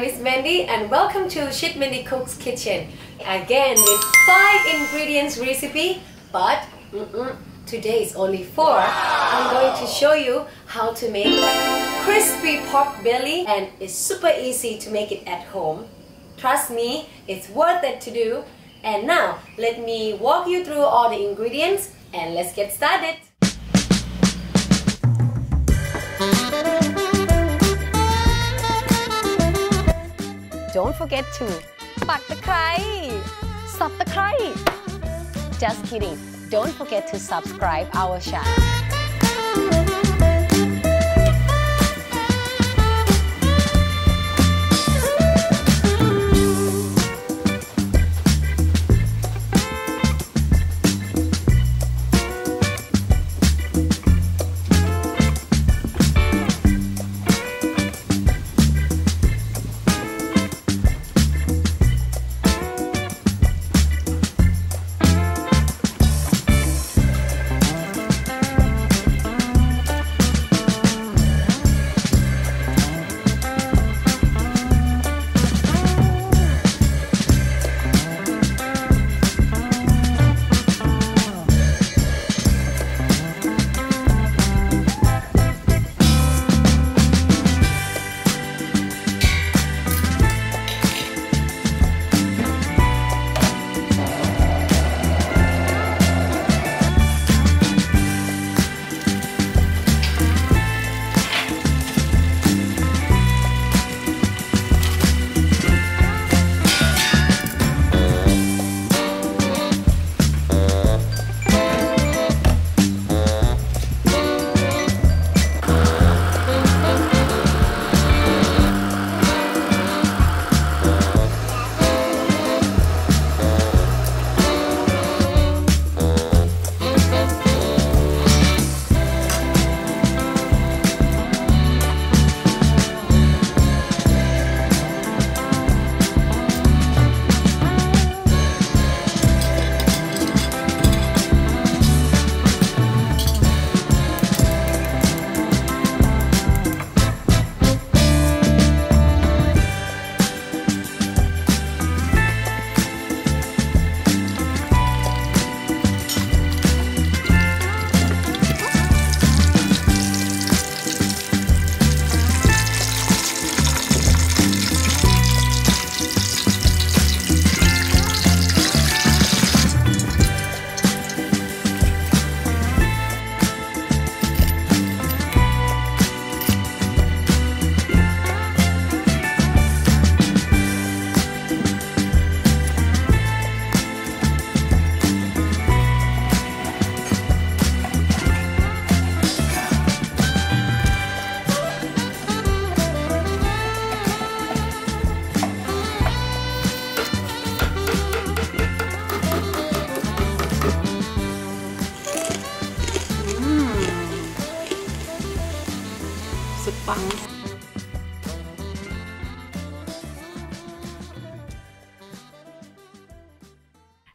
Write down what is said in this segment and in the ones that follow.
name is Mandy and welcome to ShitMendyCooks Kitchen. Again with 5 ingredients recipe, but today is only 4. I'm going to show you how to make crispy pork belly, and it's super easy to make it at home. Trust me, it's worth it to do. And now let me walk you through all the ingredients and let's get started. Don't forget to pack the cry, stop the cry. Just kidding, don't forget to subscribe our channel.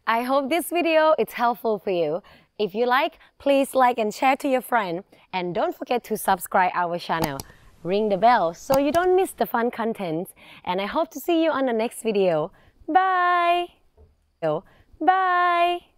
I hope this video is helpful for you. If you like, please like and share to your friend. And don't forget to subscribe our channel. Ring the bell so you don't miss the fun content. And I hope to see you on the next video. Bye! Bye!